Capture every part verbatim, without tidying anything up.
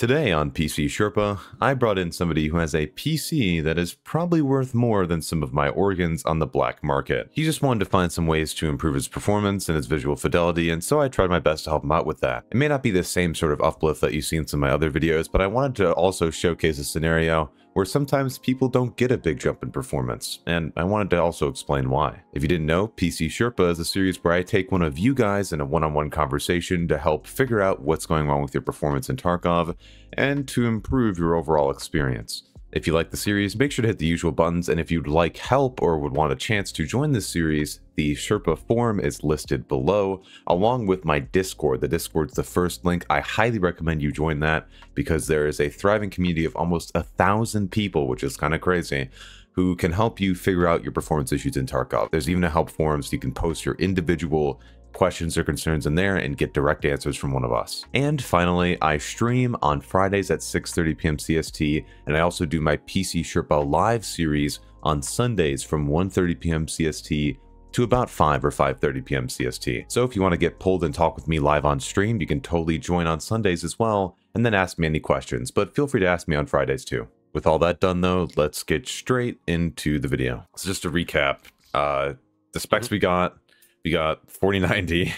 Today on P C Sherpa, I brought in somebody who has a P C that is probably worth more than some of my organs on the black market. He just wanted to find some ways to improve his performance and his visual fidelity, and so I tried my best to help him out with that. It may not be the same sort of uplift that you've seen in some of my other videos, but I wanted to also showcase a scenario where sometimes people don't get a big jump in performance, and I wanted to also explain why. If you didn't know, P C Sherpa is a series where I take one of you guys in a one-on-one conversation to help figure out what's going wrong with your performance in Tarkov and to improve your overall experience. If you like the series, make sure to hit the usual buttons, and if you'd like help or would want a chance to join this series, the Sherpa form is listed below, along with my Discord. The Discord's the first link. I highly recommend you join that because there is a thriving community of almost a thousand people, which is kind of crazy, who can help you figure out your performance issues in Tarkov. There's even a help forum, so you can post your individual questions or concerns in there and get direct answers from one of us. And finally, I stream on Fridays at six thirty p m C S T, and I also do my P C Sherpa live series on Sundays from one thirty p m C S T to about five or five thirty p m C S T. So if you want to get pulled and talk with me live on stream, you can totally join on Sundays as well, and then ask me any questions, but feel free to ask me on Fridays too. With all that done though, let's get straight into the video. So just to recap, uh, the specs we got, we got forty ninety,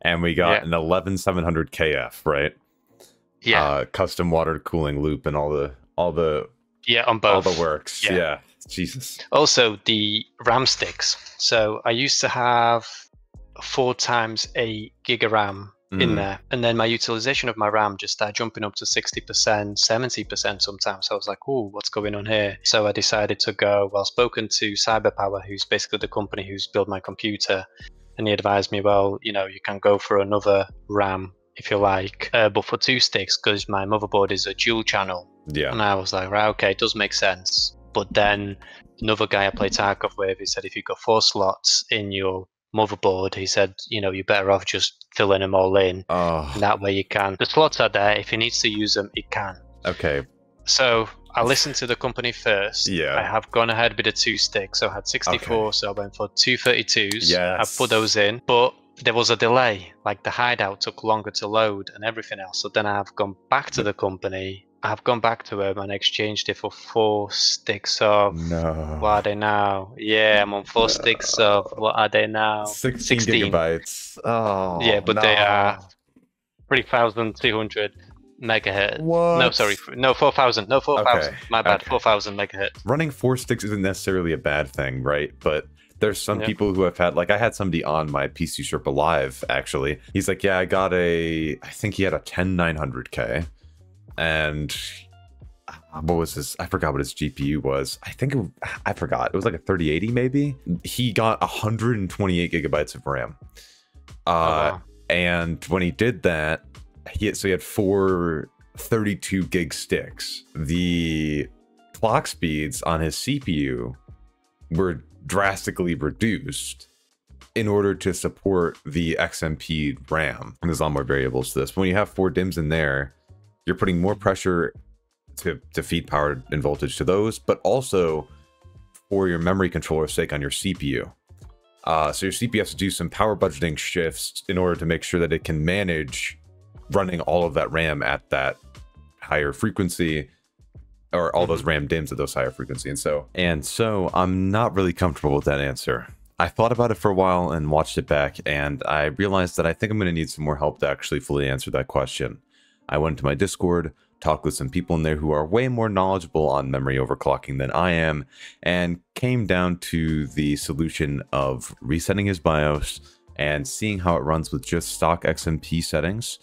and we got yeah. an eleven seven hundred K F, right? Yeah. Uh, custom water cooling loop and all the all the yeah on both all the works. Yeah. yeah. Jesus. Also the RAM sticks. So I used to have four times eight gig of RAM mm. in there, and then my utilization of my RAM just started jumping up to sixty percent, seventy percent sometimes. So I was like, "Oh, what's going on here?" So I decided to go. Well, spoken to CyberPower, who's basically the company who's built my computer. And he advised me, well, you know, you can go for another RAM if you like, uh, but for two sticks, because my motherboard is a dual channel. Yeah. And I was like, right, okay, it does make sense. But then another guy I played Tarkov with, he said, if you've got four slots in your motherboard, he said, you know, you're better off just filling them all in. Oh. And that way you can. The slots are there. If he needs to use them, it can. Okay. So I listened to the company first. Yeah. I have gone ahead with a two stick. So I had sixty-four, okay. So I went for two thirty-twos. Yes. I put those in, but there was a delay. Like the hideout took longer to load and everything else. So then I have gone back to the company. I have gone back to him and exchanged it for four sticks of, no. What are they now? Yeah, I'm on four no. sticks of, what are they now? sixteen, sixteen. gigabytes. Oh, yeah, but no. they are three thousand two hundred. Megahertz. What? No, sorry, no four thousand. No four thousand. Okay. My bad. Okay. Four thousand megahertz. Running four sticks isn't necessarily a bad thing, right? But there's some yeah. people who have had, like, I had somebody on my P C Sherpa live actually. He's like, yeah, I got a, I think he had a ten nine hundred K, and what was his? I forgot what his G P U was. I think it, I forgot. It was like a thirty eighty maybe. He got one hundred twenty-eight gigabytes of RAM, uh, oh, wow. and when he did that. He, so he had four thirty-two gig sticks. The clock speeds on his C P U were drastically reduced in order to support the X M P RAM. And there's a lot more variables to this. But when you have four DIMMs in there, you're putting more pressure to, to feed power and voltage to those, but also for your memory controller's sake on your C P U. Uh, so your C P U has to do some power budgeting shifts in order to make sure that it can manage running all of that RAM at that higher frequency, or all those RAM DIMMs at those higher frequency. And so, and so I'm not really comfortable with that answer. I thought about it for a while and watched it back, and I realized that I think I'm going to need some more help to actually fully answer that question. I went to my Discord, talked with some people in there who are way more knowledgeable on memory overclocking than I am, and came down to the solution of resetting his BIOS and seeing how it runs with just stock X M P settings.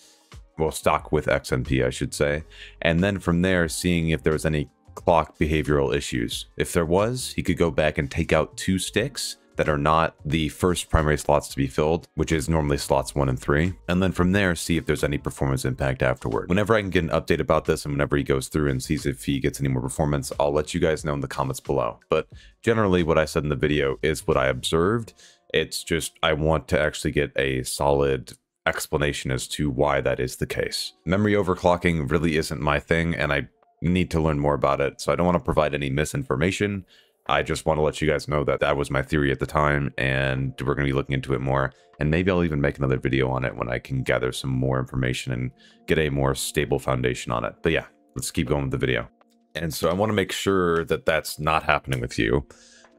Well, stock with X M P, I should say. And then from there, seeing if there was any clock behavioral issues. If there was, he could go back and take out two sticks that are not the first primary slots to be filled, which is normally slots one and three. And then from there, see if there's any performance impact afterward. Whenever I can get an update about this, and whenever he goes through and sees if he gets any more performance, I'll let you guys know in the comments below. But generally what I said in the video is what I observed. It's just, I want to actually get a solid explanation as to why that is the case. Memory overclocking really isn't my thing, and I need to learn more about it, so I don't want to provide any misinformation. I just want to let you guys know that that was my theory at the time, and we're going to be looking into it more. And maybe I'll even make another video on it when I can gather some more information and get a more stable foundation on it. But yeah, let's keep going with the video. And so I want to make sure that that's not happening with you.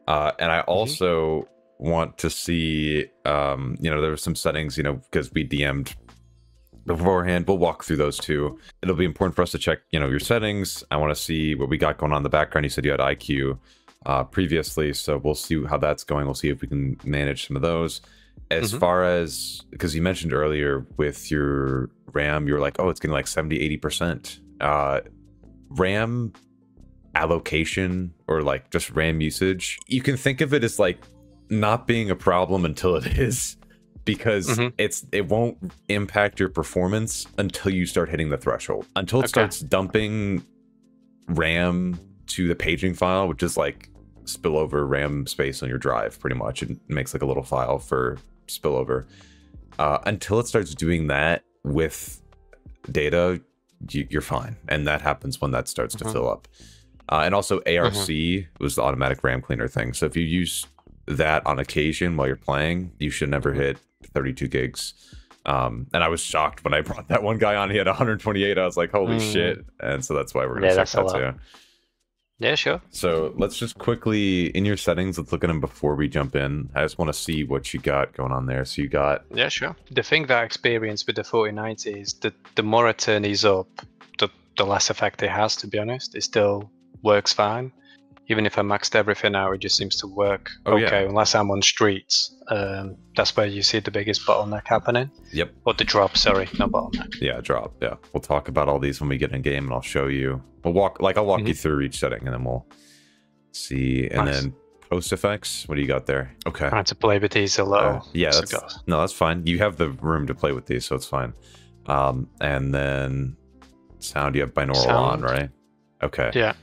Uh, and I also mm-hmm. want to see, um, you know, there were some settings, you know, because we D M'd beforehand. We'll walk through those too. It'll be important for us to check, you know, your settings. I want to see what we got going on in the background. You said you had I Q. Uh, previously, so we'll see how that's going. We'll see if we can manage some of those. As mm-hmm. far as, because you mentioned earlier with your RAM, you were like, oh, it's getting like seventy, eighty percent. Uh, RAM allocation, or like just RAM usage, you can think of it as like not being a problem until it is, because mm-hmm. it's it won't impact your performance until you start hitting the threshold. Until it okay. starts dumping RAM to the paging file, which is like spillover RAM space on your drive, pretty much. It makes like a little file for spillover. Uh, until it starts doing that with data, you, you're fine. And that happens when that starts mm-hmm. to fill up. Uh, and also A R C mm-hmm. was the automatic RAM cleaner thing. So if you use that on occasion while you're playing, you should never hit thirty-two gigs. Um, and I was shocked when I brought that one guy on, he had one hundred twenty-eight. I was like, holy mm. shit. And so that's why we're gonna yeah, check that too. Yeah, sure. So let's just quickly, in your settings, let's look at them before we jump in. I just want to see what you got going on there. So you got... Yeah, sure. The thing that I experienced with the forty ninety is that the more I turn these up, the, the less effect it has, to be honest. It still works fine. Even if I maxed everything out, it just seems to work oh, okay, yeah. unless I'm on streets. Um, that's where you see the biggest bottleneck happening. Yep. Or the drop, sorry, not bottleneck. Yeah, drop, yeah. We'll talk about all these when we get in game, and I'll show you. We'll walk, like I'll walk mm-hmm. you through each setting, and then we'll see. And nice. Then post effects, what do you got there? Okay. I had to play with these a little. Uh, yeah, that's, no, that's fine. You have the room to play with these, so it's fine. Um, and then sound, you have binaural sound on, right? Okay. Yeah.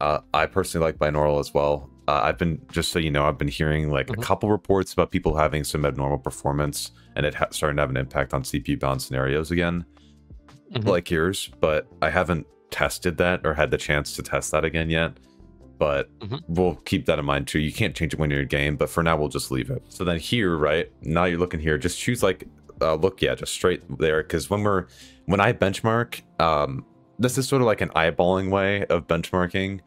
Uh, I personally like binaural as well. Uh, I've been, just so you know, I've been hearing like mm-hmm. a couple reports about people having some abnormal performance, and it ha starting to have an impact on C P U bound scenarios again, mm-hmm. like yours, but I haven't tested that or had the chance to test that again yet, but mm-hmm. we'll keep that in mind too. You can't change it when you're in game, but for now we'll just leave it. So then here, right now you're looking here, just choose like, uh, look, yeah, just straight there. Cause when we're, when I benchmark, um, this is sort of like an eyeballing way of benchmarking,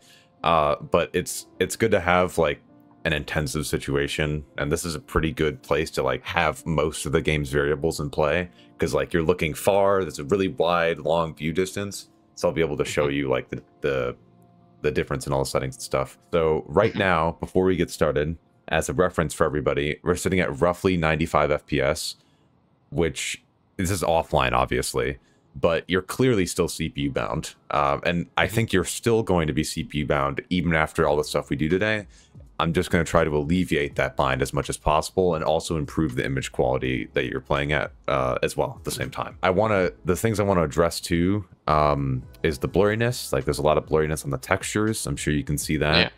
uh, but it's it's good to have like an intensive situation, and this is a pretty good place to like have most of the game's variables in play, because like you're looking far, there's a really wide, long view distance, so I'll be able to show you like the the, the difference in all the settings and stuff. So right now, before we get started, as a reference for everybody, we're sitting at roughly ninety-five F P S, which this is offline, obviously. But you're clearly still C P U bound. Um, and I think you're still going to be C P U bound even after all the stuff we do today. I'm just going to try to alleviate that bind as much as possible, and also improve the image quality that you're playing at uh, as well at the same time. I want to, the things I want to address too um, is the blurriness. Like there's a lot of blurriness on the textures. I'm sure you can see that. Yeah.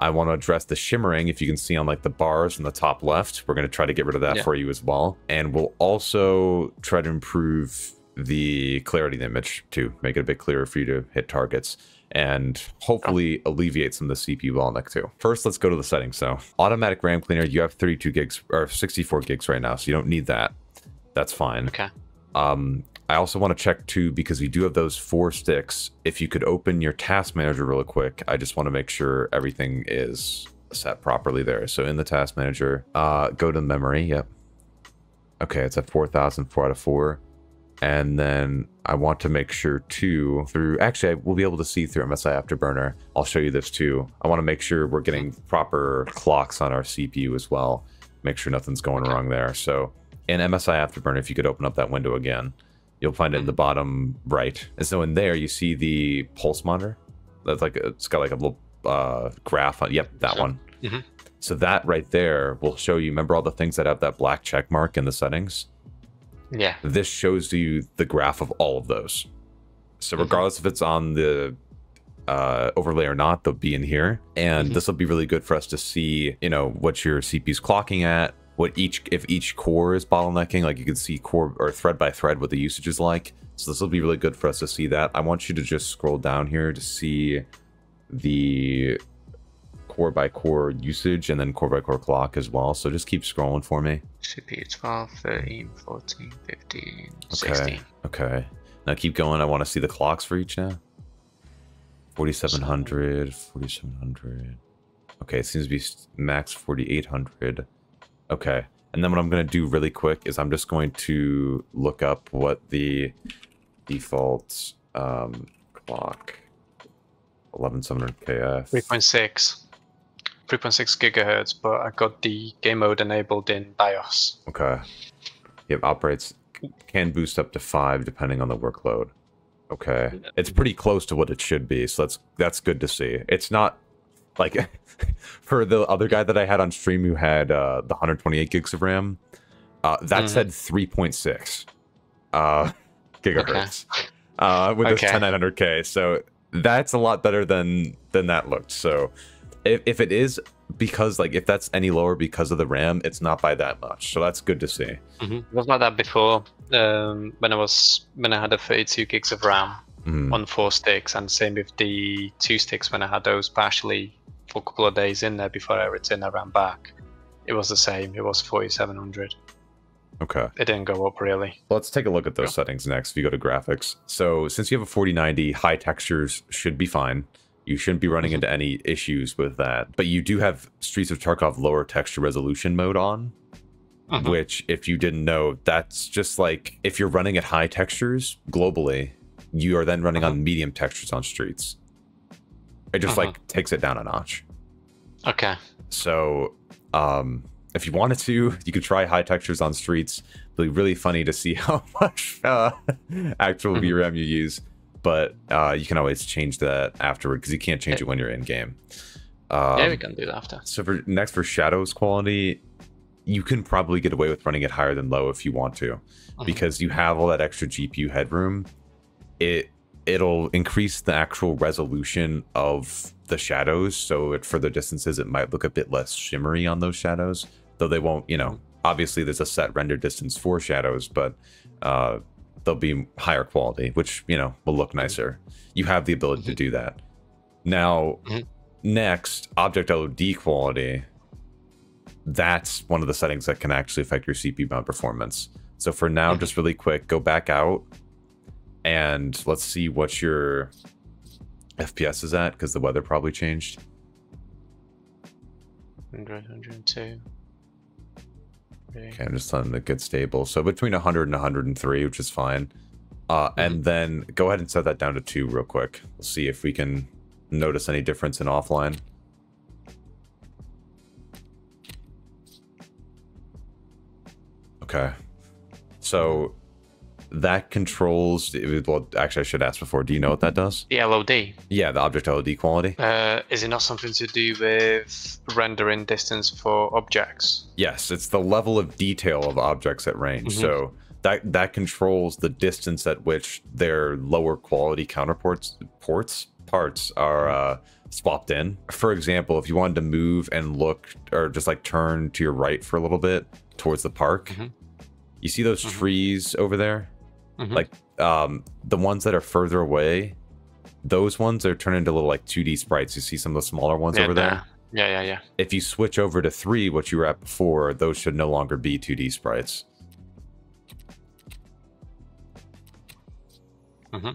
I want to address the shimmering, if you can see on like the bars in the top left. We're going to try to get rid of that yeah. for you as well. And we'll also try to improve the clarity of the image to make it a bit clearer for you to hit targets, and hopefully alleviate some of the C P U bottleneck too. First, let's go to the settings. So automatic RAM cleaner, you have thirty-two gigs or sixty-four gigs right now, so you don't need that. That's fine. Okay. Um, I also want to check too, because we do have those four sticks. If you could open your task manager real quick, I just want to make sure everything is set properly there. So in the task manager, uh, go to memory. Yep. Okay, it's at four thousand, four out of four. And then I want to make sure too, through, actually, we'll be able to see through M S I Afterburner. I'll show you this too. I want to make sure we're getting proper clocks on our C P U as well. Make sure nothing's going wrong there. So in M S I Afterburner, if you could open up that window again, you'll find it in the bottom right. And so in there, you see the pulse monitor. That's like, it's got like a little uh, graph on, yep, that one. Mm-hmm. So that right there will show you, remember all the things that have that black check mark in the settings? Yeah. This shows you the graph of all of those. So regardless mm-hmm. if it's on the uh, overlay or not, they'll be in here. And mm-hmm. this will be really good for us to see, you know, what your C P U's clocking at, what each, if each core is bottlenecking, like you can see core or thread by thread what the usage is like. So this will be really good for us to see that. I want you to just scroll down here to see the core by core usage and then core by core clock as well. So just keep scrolling for me. Should be twelve, thirteen, fourteen, fifteen, okay. sixteen. Okay. Now keep going. I want to see the clocks for each now. forty-seven hundred, forty-seven hundred. Okay, it seems to be max forty-eight hundred. Okay, and then what I'm going to do really quick is I'm just going to look up what the default um, clock eleven seven hundred K F. three point six. three point six gigahertz, but I got the game mode enabled in BIOS. Okay. Yep, operates, can boost up to five depending on the workload. Okay, it's pretty close to what it should be, so that's that's good to see. It's not like for the other guy that I had on stream who had uh, the one twenty-eight gigs of RAM. Uh, that mm. said, three point six uh, gigahertz okay. uh, with okay. this ten nine hundred K. So that's a lot better than than that looked. So if if it is because like if that's any lower because of the RAM, it's not by that much. So that's good to see. Mm-hmm. It was like that before. Um, when I was when I had the thirty-two gigs of RAM mm. on four sticks, and same with the two sticks when I had those partially for a couple of days in there before I returned, I ran back. It was the same. It was forty-seven hundred. Okay. It didn't go up really. Let's take a look at those yeah. settings next. If you go to graphics, so since you have a forty ninety, high textures should be fine. You shouldn't be running into any issues with that. But you do have Streets of Tarkov lower texture resolution mode on. Uh-huh. Which, if you didn't know, that's just like if you're running at high textures globally, you are then running uh-huh. on medium textures on Streets. It just uh-huh. like takes it down a notch. Okay. So um, if you wanted to, you could try high textures on Streets. It'll be really funny to see how much uh, actual mm-hmm. V RAM you use. But uh, you can always change that afterward because you can't change yeah. it when you're in game. Um, yeah, we can do that after. So for next for shadows quality, you can probably get away with running it higher than low if you want to, mm-hmm. because you have all that extra G P U headroom. It it'll increase the actual resolution of the shadows, so at further distances it might look a bit less shimmery on those shadows. Though they won't, you know, obviously there's a set render distance for shadows, but uh, they'll be higher quality, which you know will look nicer. You have the ability mm-hmm. to do that. Now, mm-hmm. next object L O D quality. That's one of the settings that can actually affect your C P U bound performance. So for now, mm-hmm. just really quick, go back out and let's see what your F P S is at because the weather probably changed. one hundred, one oh two. Okay, okay I'm just letting it get stable. So between one hundred and one oh three, which is fine. Uh, mm-hmm. And then go ahead and set that down to two real quick. We'll see if we can notice any difference in offline. Okay, so that controls, well, actually I should ask before, do you know what that does? The L O D? Yeah, the object L O D quality. Uh, is it not something to do with rendering distance for objects? Yes, it's the level of detail of objects at range. Mm-hmm. So that that controls the distance at which their lower quality counterparts ports, parts are uh, swapped in. For example, if you wanted to move and look, or just like turn to your right for a little bit towards the park, mm-hmm. you see those mm-hmm. trees over there? Mm-hmm. Like um, the ones that are further away, those ones are turned into little like two D sprites. You see some of the smaller ones yeah, over there? Uh, yeah, yeah, yeah. If you switch over to three, what you were at before, those should no longer be two D sprites. Mm-hmm.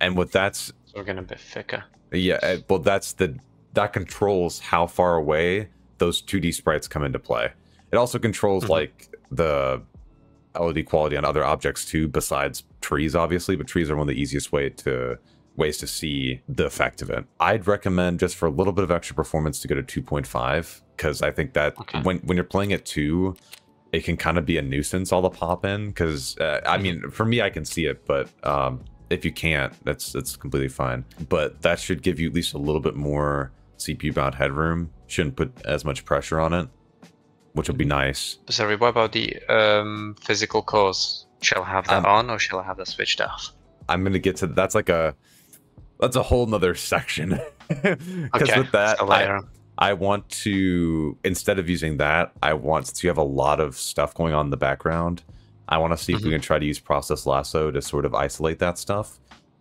And what that's... So we're getting a bit thicker. Yeah, well, that's the... That controls how far away those two D sprites come into play. It also controls mm-hmm. like the L O D quality on other objects too, besides trees, obviously, but trees are one of the easiest way to ways to see the effect of it. I'd recommend just for a little bit of extra performance to go to two point five, because I think that okay. when, when you're playing at two, it can kind of be a nuisance, all the pop in, because uh, I mean, for me, I can see it, but um, if you can't, that's, that's completely fine. But that should give you at least a little bit more C P U bound headroom. Shouldn't put as much pressure on it, which would be nice. Sorry, what about the um, physical cores? Shall I have that um, on, or shall I have that switched off? I'm gonna get to that's like a that's a whole nother section. Because okay, with that, I, I want to instead of using that, I want since you have a lot of stuff going on in the background, I want to see mm-hmm. if we can try to use Process Lasso to sort of isolate that stuff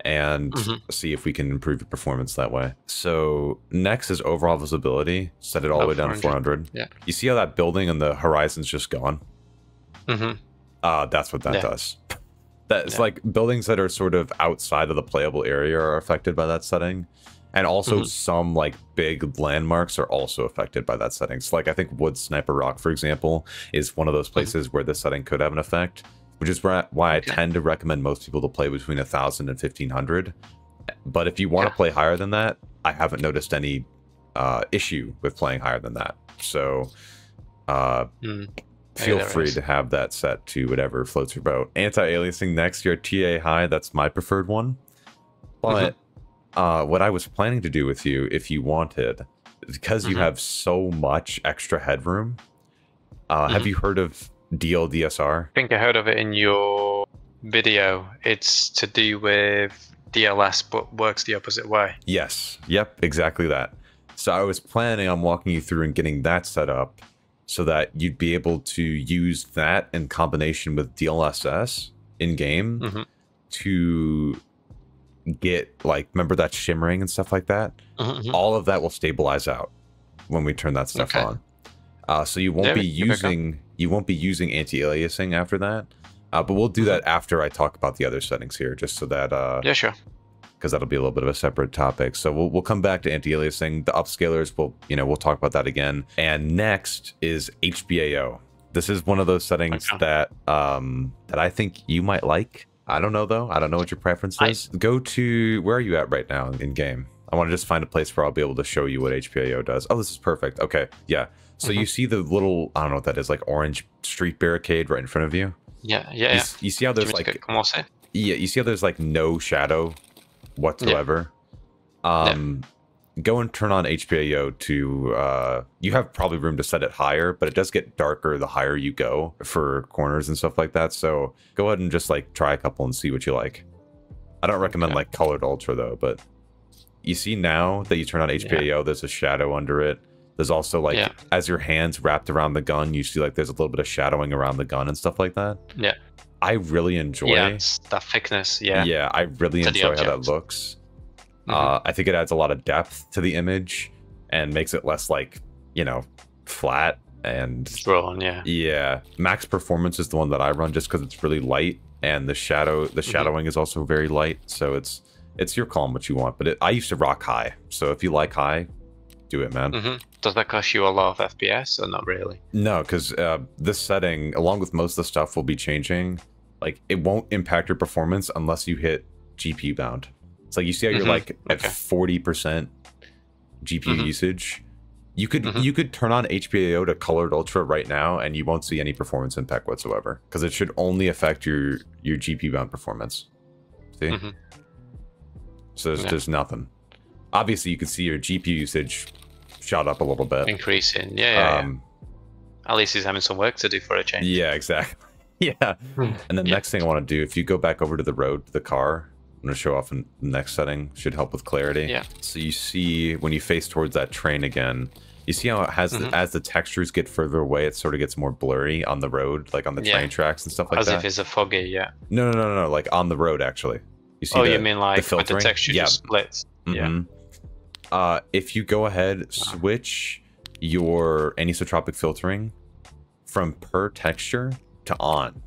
and mm-hmm. see if we can improve the performance that way. So next is overall visibility. Set it all the way down to four hundred. Yeah. You see how that building and the horizon's just gone? Mm-hmm. Uh, that's what that yeah. does. That's yeah. like buildings that are sort of outside of the playable area are affected by that setting. And also mm-hmm. some like big landmarks are also affected by that setting. So like I think Wood Sniper Rock, for example, is one of those places mm-hmm. where this setting could have an effect, which is why I okay. tend to recommend most people to play between one thousand and fifteen hundred. But if you want yeah. to play higher than that, I haven't noticed any uh, issue with playing higher than that. So uh, mm. feel free is. to have that set to whatever floats your boat. Anti-aliasing next, your T A high, that's my preferred one. But mm-hmm. uh, what I was planning to do with you, if you wanted, because mm-hmm. you have so much extra headroom, uh, mm-hmm. have you heard of D L D S R? I think I heard of it in your video. It's to do with D L S, but works the opposite way. Yes. Yep, exactly that. So I was planning on walking you through and getting that set up so that you'd be able to use that in combination with D L S S in-game mm-hmm. to get, like, remember that shimmering and stuff like that? Mm-hmm. All of that will stabilize out when we turn that stuff okay. on. Uh, so you won't there be using... You won't be using anti-aliasing after that, uh, but we'll do that after I talk about the other settings here, just so that... Uh, yeah, sure. Because that'll be a little bit of a separate topic. So we'll, we'll come back to anti-aliasing, the upscalers, we'll, you know, we'll talk about that again. And next is H B A O. This is one of those settings okay. that um, that I think you might like. I don't know, though. I don't know what your preference is. I... Go to... Where are you at right now in-game? I want to just find a place where I'll be able to show you what H B A O does. Oh, this is perfect. Okay, yeah. So mm-hmm. you see the little, I don't know what that is, like orange street barricade right in front of you? Yeah, yeah, you, yeah. You see how there's like... Yeah, you see how there's like no shadow whatsoever? Yeah. Um, yeah. Go and turn on H B A O to... Uh, you have probably room to set it higher, but it does get darker the higher you go for corners and stuff like that. So go ahead and just like try a couple and see what you like. I don't recommend okay. like colored ultra though, but... You see now that you turn on H B A O, yeah. there's a shadow under it. There's also like, yeah. as your hand's wrapped around the gun, you see like there's a little bit of shadowing around the gun and stuff like that. Yeah. I really enjoy yeah, that thickness. Yeah. Yeah. I really to enjoy how that looks. Mm-hmm. Uh, I think it adds a lot of depth to the image and makes it less like, you know, flat and drawn. Yeah. Yeah. Max performance is the one that I run just because it's really light and the shadow, the shadowing mm-hmm. is also very light. So it's, it's your call on what you want, but it, I used to rock high. So if you like high, do it, man. Mm-hmm. Does that cost you a lot of F P S or not really? No, because uh, this setting, along with most of the stuff, will be changing. Like, it won't impact your performance unless you hit G P U bound. It's like, you see how you're mm-hmm. like at okay. forty percent G P U mm-hmm. usage. You could mm-hmm. you could turn on H B A O to colored ultra right now, and you won't see any performance impact whatsoever, because it should only affect your, your G P U bound performance. See? Mm-hmm. So there's, yeah. there's nothing. Obviously, you can see your G P U usage shot up a little bit. Increasing, yeah. Um, yeah. At least he's having some work to do for a change. Yeah, exactly. Yeah. And the yeah. next thing I want to do, if you go back over to the road, to the car, I'm going to show off in the next setting. Should help with clarity. Yeah. So you see, when you face towards that train again, you see how it has, mm-hmm. the, as the textures get further away, it sort of gets more blurry on the road, like on the yeah. train tracks and stuff like As that. As if it's a foggy, yeah. No, no, no, no, no, like on the road, actually. You see oh, the, you mean like the, the texture yeah. just splits? Mm-hmm. Yeah. Uh, if you go ahead, switch your anisotropic filtering from per texture to on.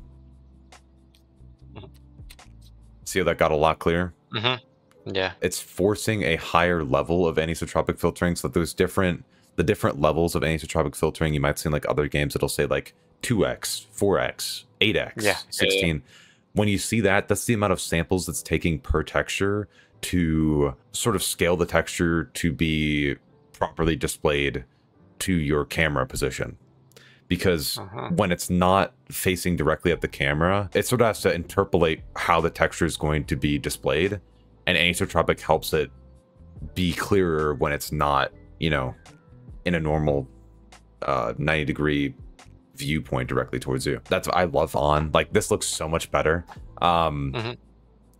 See how that got a lot clearer? Mm-hmm. Yeah. It's forcing a higher level of anisotropic filtering, so that those different, the different levels of anisotropic filtering, you might see in like other games, it'll say like two X, four X, eight X, yeah. sixteen. Yeah, yeah. When you see that, that's the amount of samples that's taking per texture to sort of scale the texture to be properly displayed to your camera position. Because uh-huh. when it's not facing directly at the camera, it sort of has to interpolate how the texture is going to be displayed. And anisotropic helps it be clearer when it's not, you know, in a normal uh, ninety degree viewpoint directly towards you. That's what I love on. Like, this looks so much better. Um, mm-hmm.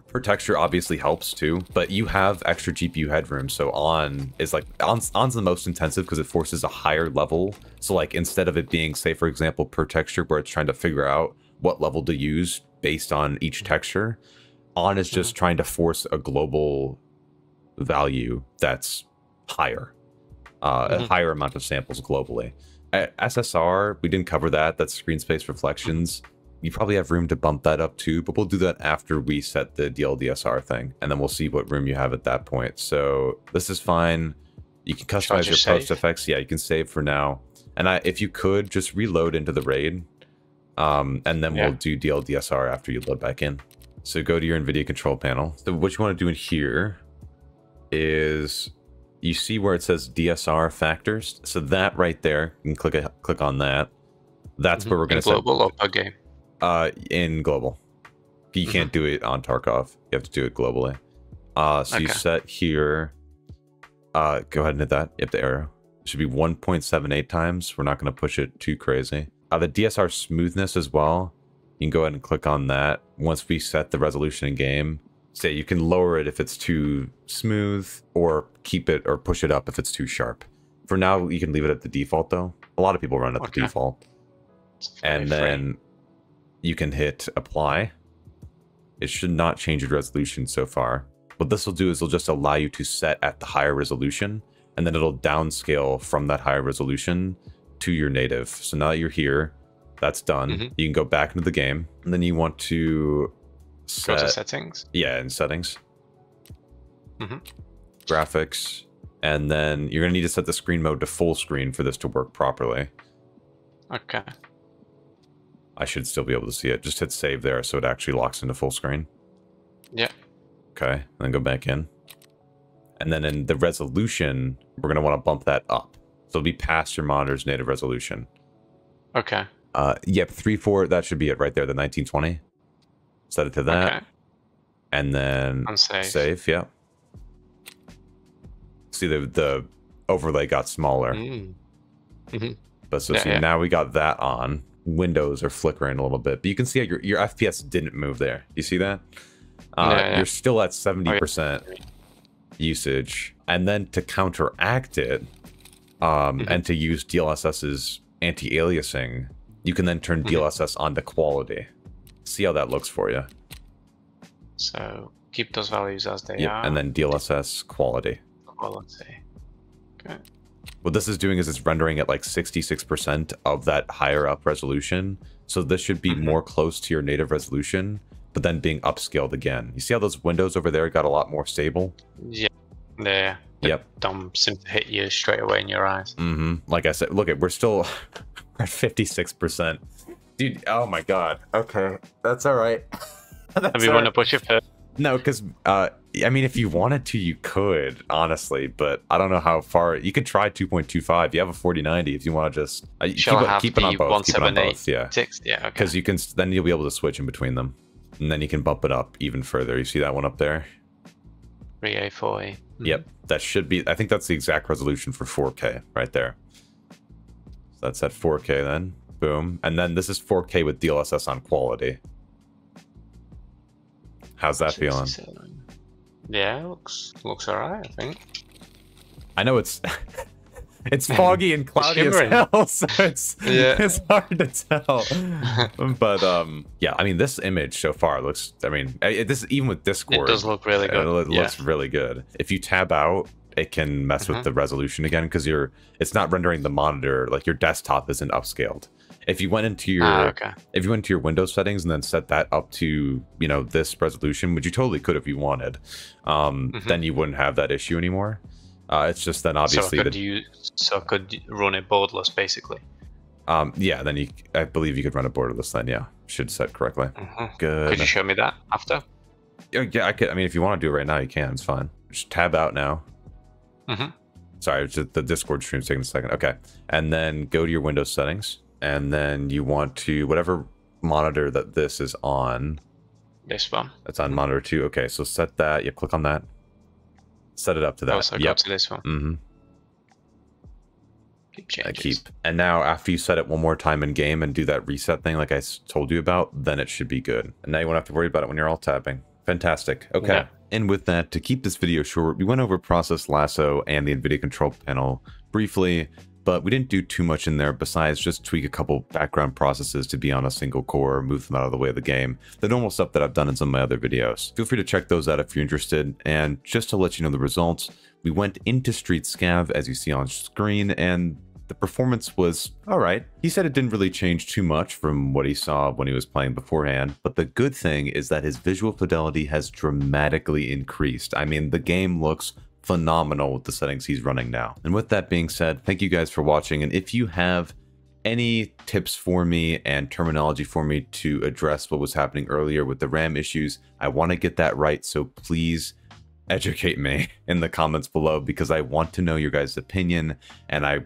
Per texture obviously helps too, but you have extra G P U headroom. So on is like, on, on's the most intensive because it forces a higher level. So like, instead of it being, say, for example, per texture, where it's trying to figure out what level to use based on each texture, On is just trying to force a global value that's higher, uh, mm-hmm. a higher amount of samples globally. At S S R, we didn't cover that. That's screen space reflections. You probably have room to bump that up too, but we'll do that after we set the D L D S R thing, and then we'll see what room you have at that point. So this is fine. You can customize your save. Post effects. Yeah, you can save for now. And I, if you could, just reload into the RAID, um, and then yeah. we'll do D L D S R after you load back in. So go to your NVIDIA control panel. So what you want to do in here is you see where it says D S R factors. So that right there, you can click a, click on that. That's mm-hmm. where we're going to set global or game. Uh, in global, you mm-hmm. can't do it on Tarkov. You have to do it globally. Uh, so okay. you set here. Uh, go ahead and hit that. You have the arrow. It should be one point seven eight times. We're not going to push it too crazy. Uh, the D S R smoothness as well. You can go ahead and click on that. Once we set the resolution in game, say you can lower it if it's too smooth, or keep it or push it up if it's too sharp. For now, you can leave it at the default though. A lot of people run at okay. the default. And then you can hit apply. It should not change your resolution so far. What this will do is it'll just allow you to set at the higher resolution, and then it'll downscale from that higher resolution to your native. So now that you're here, that's done. Mm-hmm. You can go back into the game, and then you want to set, go to settings. Yeah, in settings, mm-hmm. graphics, and then you're gonna need to set the screen mode to full screen for this to work properly. Okay. I should still be able to see it. Just hit save there, so it actually locks into full screen. Yeah. Okay, and then go back in, and then in the resolution, we're gonna want to bump that up, so it'll be past your monitor's native resolution. Okay. Uh, yep, three four, that should be it right there, the nineteen twenty. Set it to that. Okay. And then save. save, yeah. See, the, the overlay got smaller. Mm. Mm-hmm. But so yeah, see, yeah. now we got that on. Windows are flickering a little bit, but you can see how your, your F P S didn't move there. You see that? Uh, yeah, yeah. You're still at seventy percent okay. usage. And then to counteract it, um, mm-hmm. and to use D L S S's anti-aliasing, you can then turn mm-hmm. D L S S on to quality. See how that looks for you. So keep those values as they yep. are. And then D L S S quality. Quality. Okay. What this is doing is it's rendering at like sixty-six percent of that higher up resolution. So this should be mm-hmm. more close to your native resolution, but then being upscaled again. You see how those windows over there got a lot more stable? Yeah. Yeah. Yep. Dumb seem to hit you straight away in your eyes. Mm-hmm. Like I said, look, at we're still at fifty-six percent. Dude, oh my god. Okay, that's all right. That's Have you right. want to push it first? No, because uh, I mean, if you wanted to, you could honestly, but I don't know how far. You could try two point two five. You have a forty ninety if you want to just uh, keep, have keep, it on both, keep it on both. Yeah, six? Yeah. Because okay. you can then you'll be able to switch in between them, and then you can bump it up even further. You see that one up there? three A forty. Yep, that should be. I think that's the exact resolution for four K right there. So that's at four K then. Boom. And then this is four K with D L S S on quality. How's that feeling? Yeah, looks looks alright, I think. I know it's it's foggy and cloudy as hell, so it's yeah. it's hard to tell. But um, yeah, I mean, this image so far looks. I mean, it, this even with Discord, it does look really good. It looks yeah. really good. If you tab out, it can mess mm-hmm. with the resolution again because you're. It's not rendering the monitor, like your desktop isn't upscaled. If you went into your ah, okay. if you went to your Windows settings and then set that up to, you know, this resolution, which you totally could if you wanted, um, mm-hmm. then you wouldn't have that issue anymore. Uh, it's just then obviously. So could the, you so could run it borderless basically? Um, yeah. Then you, I believe you could run it borderless. Then yeah, should set correctly. Mm-hmm. Good. Could you show me that after? Yeah, yeah, I could. I mean, if you want to do it right now, you can. It's fine. Just tab out now. Mm-hmm. Sorry, just the Discord stream's taking a second. Okay, and then go to your Windows settings. And then you want to, whatever monitor that this is on. This one. That's on monitor two. Okay, so set that. You click on that. Set it up to that. Oh, so yep. go up to this one. Mm-hmm. Keep changes. I keep. And now after you set it one more time in game and do that reset thing like I told you about, then it should be good. And now you won't have to worry about it when you're alt tabbing. Fantastic. Okay. Yeah. And with that, to keep this video short, we went over Process Lasso and the NVIDIA Control Panel briefly. but we didn't do too much in there besides just tweak a couple background processes to be on a single core, move them out of the way of the game, the normal stuff that I've done in some of my other videos. Feel free to check those out if you're interested. And just to let you know the results, we went into Street Scav as you see on screen, and the performance was all right. He said it didn't really change too much from what he saw when he was playing beforehand, but the good thing is that his visual fidelity has dramatically increased. I mean, the game looks phenomenal with the settings he's running now. And with that being said, thank you guys for watching, and if you have any tips for me and terminology for me to address what was happening earlier with the RAM issues, I want to get that right, so please educate me in the comments below, because I want to know your guys' opinion, and I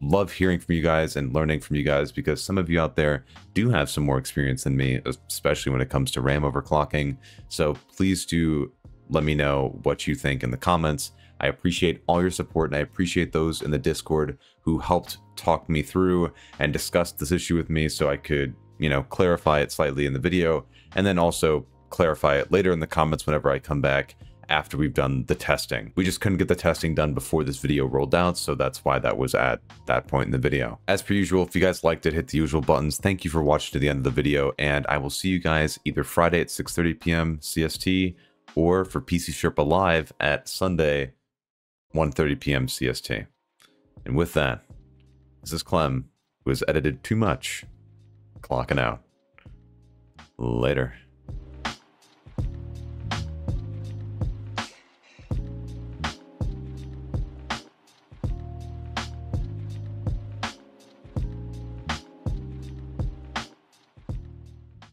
love hearing from you guys and learning from you guys, because some of you out there do have some more experience than me, especially when it comes to RAM overclocking. So please do let me know what you think in the comments. I appreciate all your support, and I appreciate those in the Discord who helped talk me through and discuss this issue with me so I could, you know, clarify it slightly in the video, and then also clarify it later in the comments whenever I come back after we've done the testing. We just couldn't get the testing done before this video rolled out, so that's why that was at that point in the video. As per usual, if you guys liked it, hit the usual buttons. Thank you for watching to the end of the video, and I will see you guys either Friday at six thirty p m C S T, or for P C Sherpa Live at Sunday, one thirty p m C S T. And with that, this is Clem, who has edited too much, clocking out. Later.